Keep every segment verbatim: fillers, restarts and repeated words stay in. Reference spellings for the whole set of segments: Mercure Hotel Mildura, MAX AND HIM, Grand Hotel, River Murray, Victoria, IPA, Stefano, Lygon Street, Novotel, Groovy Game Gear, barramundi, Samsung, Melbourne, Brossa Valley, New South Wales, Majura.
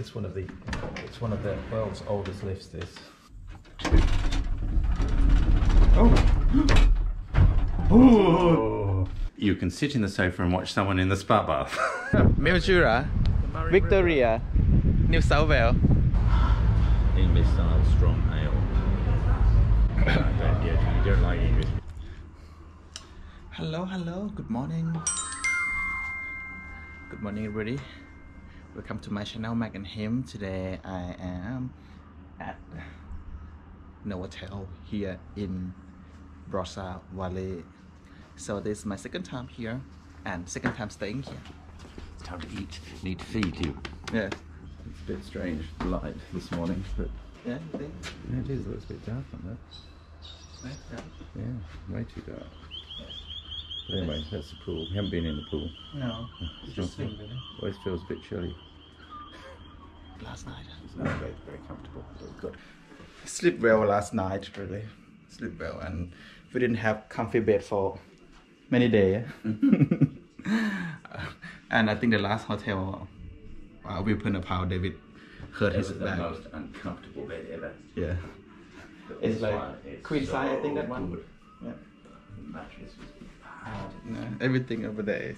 It's one of the it's one of the world's oldest lifts, this. Oh. Oh. You can sit in the sofa and watch someone in the spa bath. Majura, Victoria, New South Wales. English style strong ale. Don't get it. You don't like English. Hello, hello. Good morning. Good morning, everybody. Welcome to my channel, MAX AND HIM. Today I am at Novotel here in Brossa Valley. So this is my second time here and second time staying here. It's time to eat. Need to feed you. Yeah. It's a bit strange, light this morning, but yeah, you think? Yeah, it is. It looks a bit dark on that. Right, dark. Yeah, way too dark. Anyway, that's the pool. We haven't been in the pool. No, it's just swimming. Always feels a bit chilly. Last night. It's not very, very comfortable. Good. Sleep well last night, really. Sleep well, and we didn't have comfy bed for many days. And I think the last hotel uh, we put up, how David hurt his back. That was the most uncomfortable bed ever. Yeah. It's like queen size, I think that one. Good. Yeah. The mattress was bad. No, everything over there is,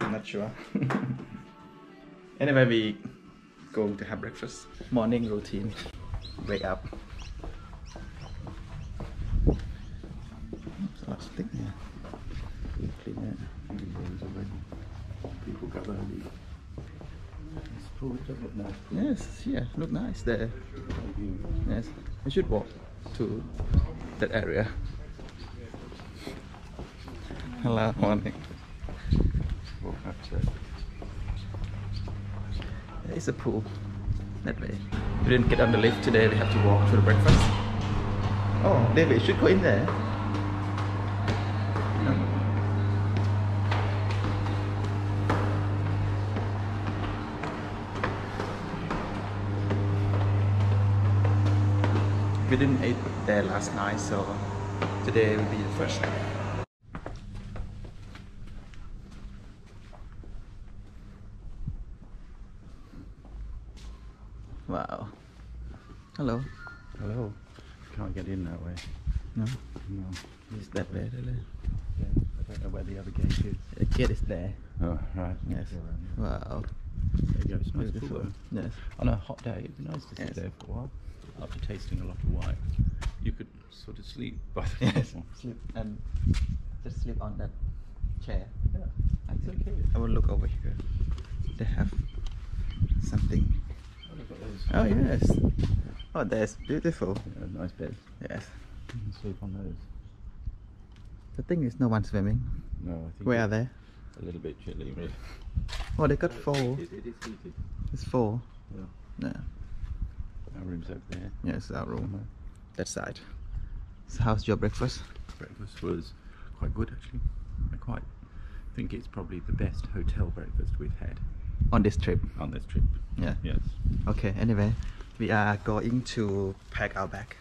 I'm not sure. Anyway, we going to have breakfast. Morning routine. Wake up. There's lots of things here. Clean that. People got early. This pool does look nice. Yes, yeah, look nice there. Yes, I should walk to that area. Hello, morning. Walk up to it. There is a pool that way. We didn't get on the lift today, we have to walk to the breakfast. Oh, David, you should go in there. No. We didn't eat there last night, so today will be the first night. Wow. Hello. Hello. Can't get in that way. No? No. It's that way. Really? Yeah. I don't know where the other gate is. The gate is there. Oh, right. Yes. Wow. There you go. It's nice to work. Yes. On a hot day, it'd be nice to sit yes. there for a while. After tasting a lot of wine, you could sort of sleep. By the yes. Sleep and just sleep on that chair. Yeah. I think it's okay. I will look over here. They have something. Oh yes. Oh, that's beautiful. Yeah, nice bed. Yes. You can sleep on those. The thing is, no one's swimming. No, I think. Where are they? A little bit chilly, really. Oh, they got four. It, it, it is heated. It's four. Yeah. No. Our room's over there. Yes, our room. That side. So, how's your breakfast? Breakfast was quite good, actually. I quite think it's probably the best hotel breakfast we've had. On this trip? On this trip. Yeah. Yes. Okay, anyway, we are going to pack our bag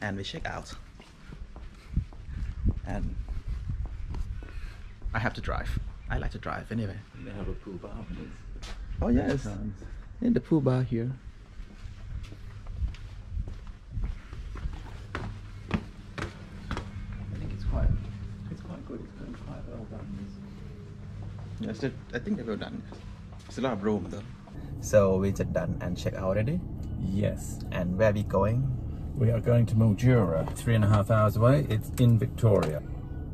and we check out. And I have to drive. I like to drive anyway. And they have a pool bar. Oh yes. In the pool bar here. I think it's quite it's quite good. It's been quite well done. Yes, it, I think they're well done. Yes. It's a lot of room though. So we're just done and check out already? Yes. And where are we going? We are going to Mildura, three and a half hours away. It's in Victoria.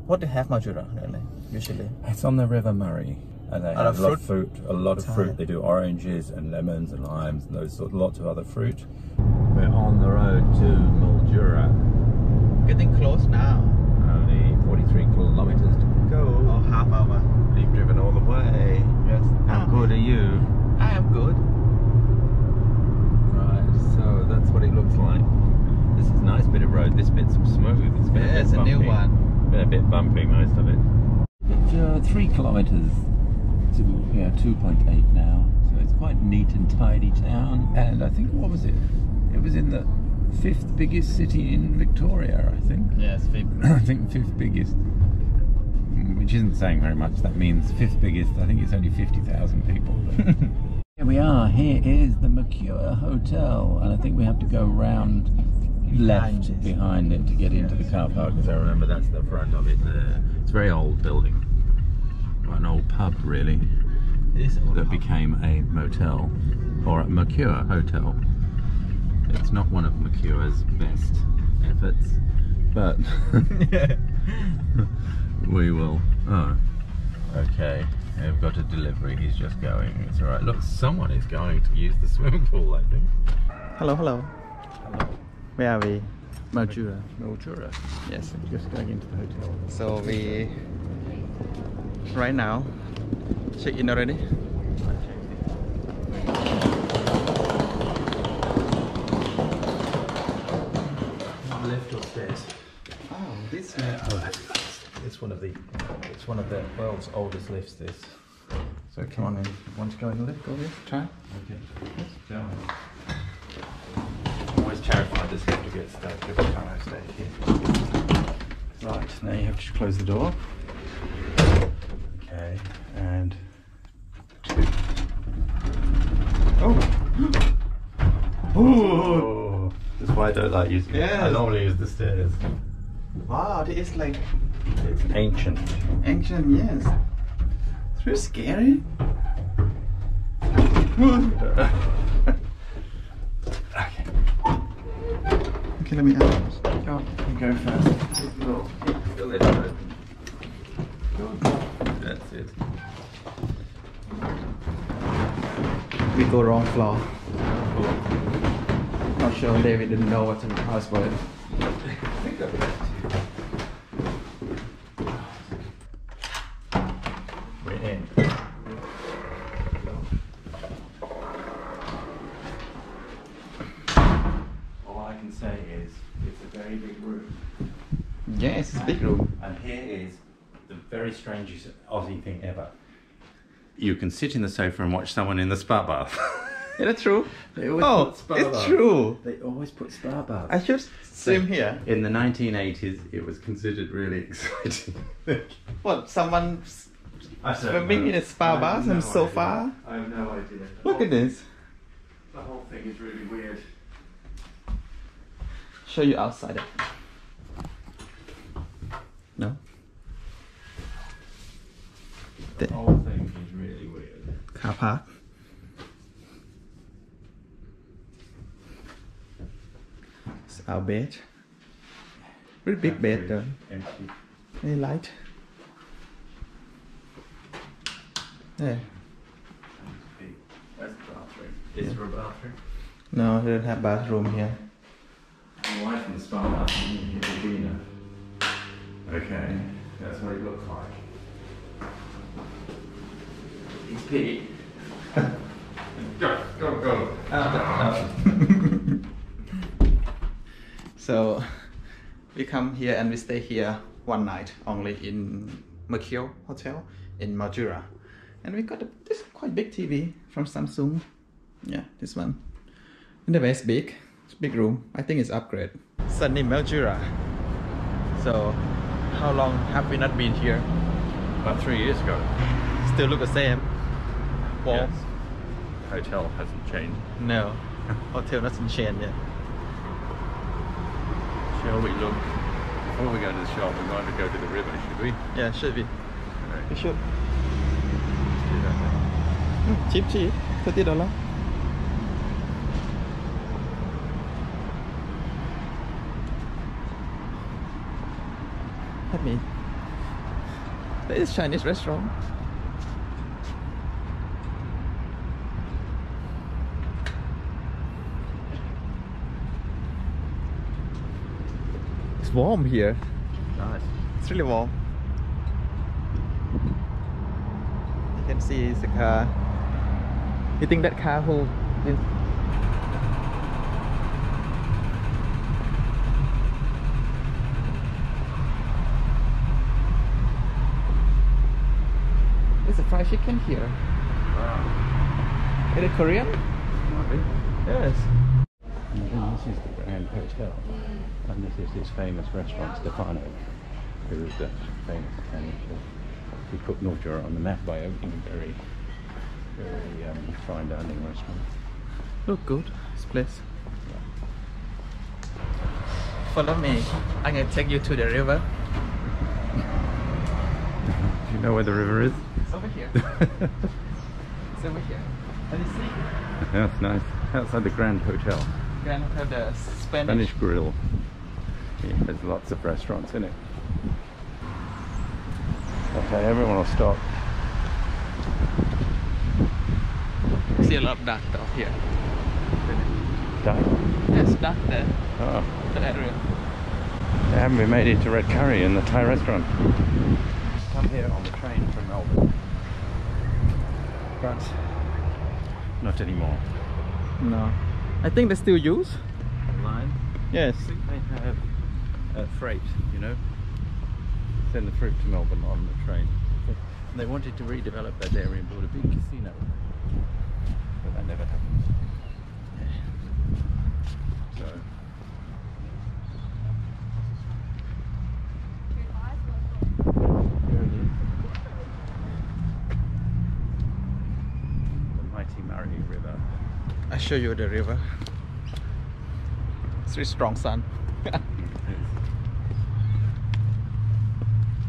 What do they have Mildura really, usually? It's on the River Murray. And they a have a lot of fruit, a lot of fruit. They do oranges and lemons and limes and those sort, lots of other fruit. We're on the road to Mildura. Getting close now. Only forty-three kilometers to go. Oh, half hour. You've driven all the way. Yes. How good are you? I am good. Right, so that's what it looks like. This is a nice bit of road. This bit's smooth. It's been yeah, a bit it's bumpy. A new one. Been a bit bumpy, most of it. It's uh, three kilometres. To, yeah, two point eight now. So it's quite neat and tidy town. And I think, what was it? It was in the fifth biggest city in Victoria, I think. Yes, fifth. I think fifth biggest. Which isn't saying very much. That means fifth biggest. I think it's only fifty thousand people. Here we are, here is the Mercure Hotel, and I think we have to go round left behind, behind it to get into the car park, because I remember that's the front of it. Uh, it's a very old building, quite an old pub really, it is old that pub. became a motel, or a Mercure Hotel. It's not one of Mercure's best efforts, but we will, oh, okay. We've got a delivery, he's just going, it's alright. Look, someone is going to use the swimming pool, I think. Hello, hello. Hello. Where are we? Majura. Majura. Yes, I'm just going into the hotel. So we, right now, check in already? I'm left upstairs. Oh, this way. Uh, oh, It's one of the, it's one of the world's oldest lifts. This. So okay. Come on in. Want to go in the lift? Go in. Try. Okay. Yes. Go. I'm always terrified this lift to get stuck every time I stay here. Right. Now you have to close the door. Okay. And two. Oh. Oh. That's why I don't like using. Yeah. I normally use the stairs. Wow. It is like. It's ancient. Ancient, yes. It's really scary. Okay. Okay, let me out. Go. You go first. Go. That's it. We go wrong floor. Oh. Not sure David didn't know what the house was. I think that strangest Aussie thing ever. You can sit in the sofa and watch someone in the spa bath. Is that true? They always oh, put spa it's bath. true. They always put spa baths. I should swim so, here. In the nineteen eighties, it was considered really exciting. What, someone swimming in a spa bath and no so idea. far? I have no idea. Look whole, at this. The whole thing is really weird. Show you outside it. No? The whole thing is really weird. Car park. It's our bed. Really big bed though. Empty. Any light? Yeah. That's the bathroom. Is yeah. there a bathroom? No, they don't have bathroom here. My wife in the spa bathroom here, Dina. Okay, that's what it looks like. It's pee. Go, go, go. Out, out. So, we come here and we stay here one night only in Mercure Hotel in Majura. And we got a, this quite big T V from Samsung. Yeah, this one. And the way it's big. It's a big room. I think it's upgrade. Sunny Majura. So, how long have we not been here? About three years ago. Still look the same. Walls. Yes. The hotel hasn't changed. No. Hotel doesn't change yet. Shall we look? Before we go to the shop, we're going to go to the river, should we? Yeah, should we? Right. We should. Mm, cheap tea, thirty dollars. Let me. There is a Chinese restaurant. It's warm here. Nice. It's really warm. You can see it's a car. You think that car who is fried chicken here. Wow. Is it Korean? Maybe. Yes. And then this is the Grand Hotel. And this is this famous restaurant, Stefano, who is the famous Spanish chef. He put Majura on the map by opening a very very um, fine dining restaurant. Look good, this place. Yeah. Follow me. I'm gonna take you to the river. Do you know where the river is? It's over here. It's over here. Can you see? That's nice. Outside the Grand Hotel. Grand Hotel, the Spanish, Spanish Grill. Yeah, there's lots of restaurants in it. Okay, everyone will stop. I see a lot of duck down here. Duck? There's duck there. Oh. The area. They haven't we made it to red curry in the Thai restaurant? Come here on the train from Melbourne. But not anymore. No. I think they still use online. Yes. I think they have uh, freight, you know. Send the fruit to Melbourne on the train. And they wanted to redevelop that area and build a big casino. But that never happened. Yeah. So. The mighty Murray River. I show you the river. It's really strong sun.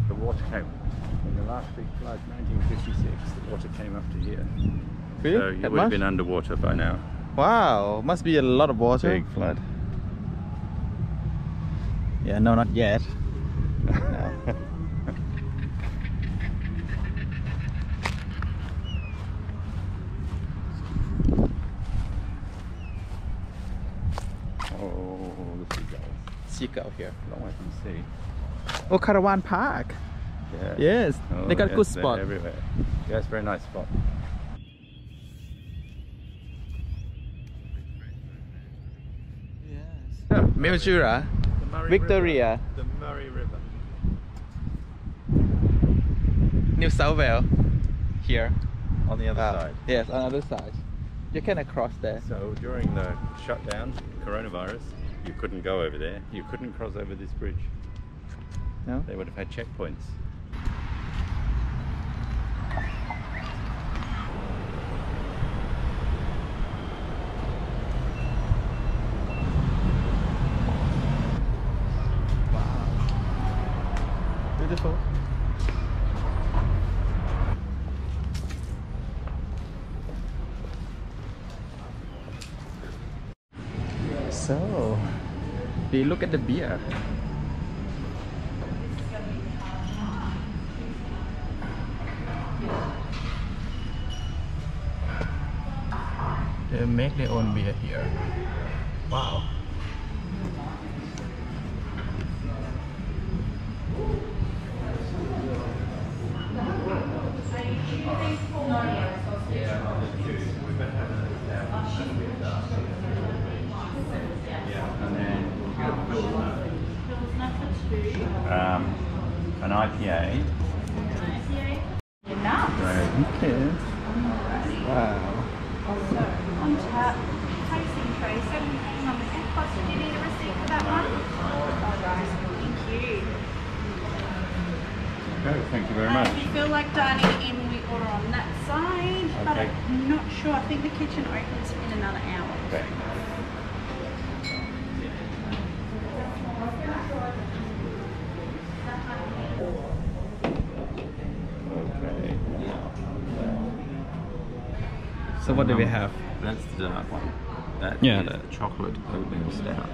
The water came in the last big flood, nineteen fifty-six. The water came up to here. Really? So you that would much? Have been underwater by now. Wow, must be a lot of water. Big flood. Yeah, no, not yet. No. Out here, long way from the sea. Oh, Caravan Park. Yeah. Yes, oh, they got yes, a good spot. Everywhere. Yeah, it's a very nice spot. Yes. Majura, Victoria, the Murray River, New South Wales. Here, on the other uh, side. Yes, on the other side. You can cross there. So during the shutdown, coronavirus. You couldn't go over there. You couldn't cross over this bridge. No? They would have had checkpoints. Wow. Beautiful. So, they look at the beer. They make their own beer here. Wow. Um, an I P A. Enough. Okay. Wow. Also on tap, tasting tray, seventy pounds on the end box. Do you need a receipt for that one? Alright, thank you. Okay, thank you very much. Um, if you feel like dining in, we order on that side, okay. But I'm not sure. I think the kitchen opens in another hour. Okay. So what do we have? That's the dark one. That's yeah. the chocolate oatmeal stout.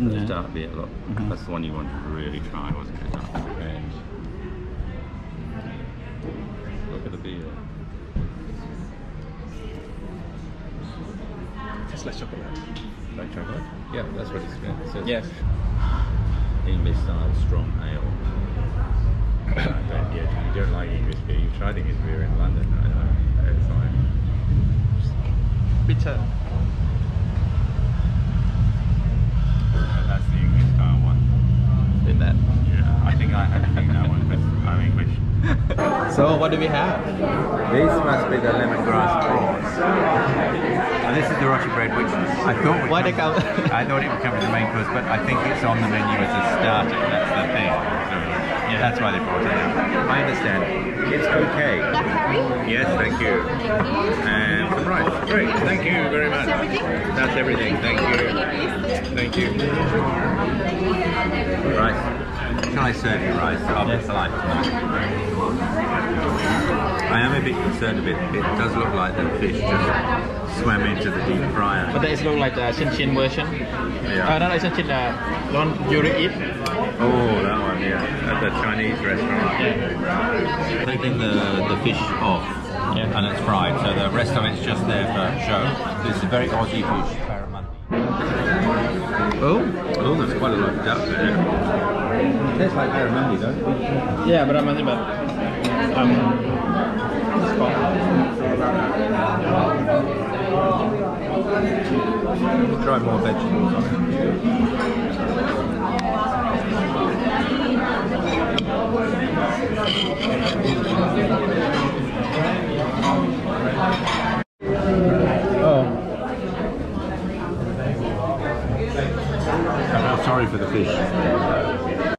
That's yeah. dark beer, look. Mm-hmm. That's the one you wanted to really try, wasn't it? Dark and look at the beer. Tastes like chocolate. Like chocolate? Yeah, that's what it's been. It says yes. English style strong ale. No, don't, yeah, you don't like English beer. You've tried English beer in London, I know. It's like bitter. Uh, that's the English style one. Did that? Yeah, I think I had seen that one, but I'm English. So what do we have? These must be the lemongrass prawns. And this is the Roshi bread, which I thought would Why come, they come? I thought it would come as the main course, but I think it's on the menu as a starter. That's the thing. So, Yeah. That's why they brought it in. I understand. It's okay. Black curry? Yes, thank you. Thank you. And right, great. Thank you very much. That's everything? That's everything. Thank you. Thank you. Thank you. Right. Can I serve you rice? Oh, yes. I, like I am a bit concerned a bit. It does look like the fish just swam into the deep fryer. But that is look like the Shinchin version. Yeah. Oh, no, it's Shinchin, the one you eat. Oh, that one, yeah. At the Chinese restaurant. Yeah. Taking the, the fish off, yeah, and it's fried. So the rest of it's just there for show. This is very Aussie fish. Oh, oh, there's quite a lot of duck there. It tastes like barramundi though. Yeah, barramundi, but um, it's cold. We'll try more vegetables on it. Oh. I'm not sorry for the fish.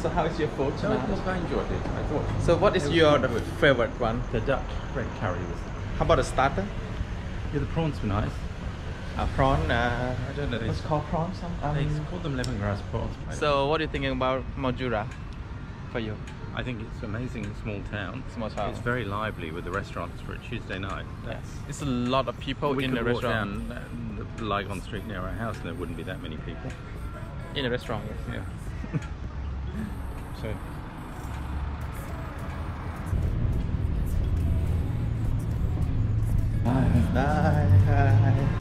So how is your food? No, it was very enjoyable. So what is your favorite one? The duck red curry. Was How about the starter? Yeah, the prawns were nice. Uh, prawn, uh, I don't know. It's called prawns. Um, they call them lemongrass prawns. So what are you thinking about Majura for you? I think it's amazing, small town. Small town. It's very lively with the restaurants for a Tuesday night. That's yes. It's a lot of people we in the restaurant. We could walk down the Lygon Street near our house and there wouldn't be that many people. In the restaurant, yes. Yeah. So. Bye. Bye.